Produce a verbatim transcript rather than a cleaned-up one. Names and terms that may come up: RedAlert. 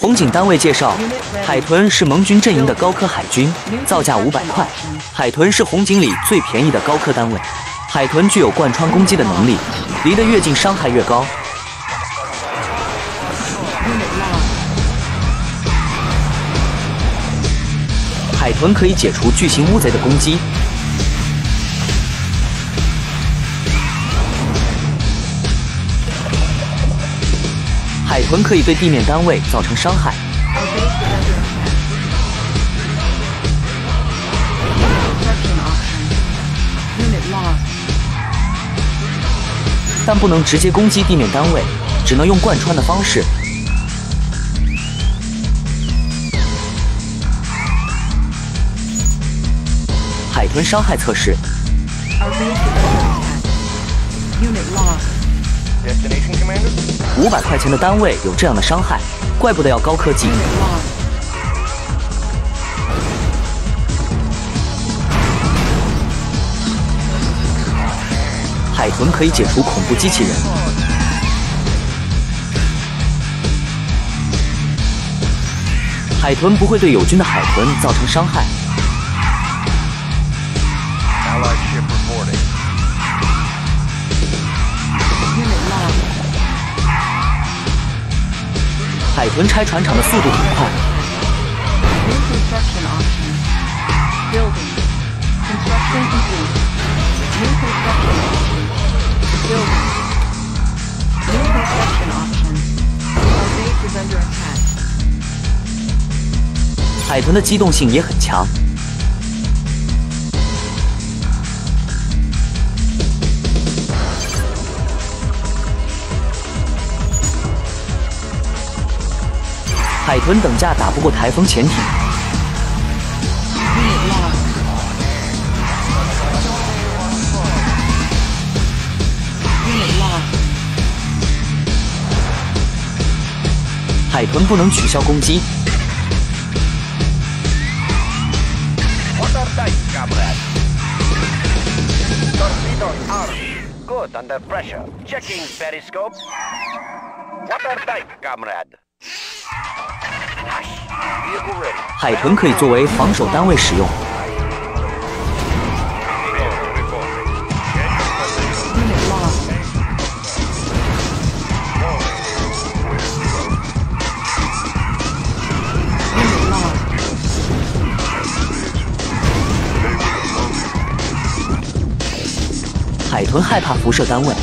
红警单位介绍，海豚是盟军阵营的高科海军，造价五百块。海豚是红警里最便宜的高科单位，海豚具有贯穿攻击的能力，离得越近伤害越高。 海豚可以解除巨型乌贼的攻击。海豚可以对地面单位造成伤害。但不能直接攻击地面单位，只能用贯穿的方式。 海豚伤害测试。五百块钱的单位有这样的伤害，怪不得要高科技。海豚可以解除恐怖机器人。海豚不会对友军的海豚造成伤害。 海豚拆船厂的速度很快。海豚的机动性也很强。 海豚等价打不过台风潜艇。海豚不能取消攻击。海豚可以作为防守单位使用。海豚害怕辐射单位。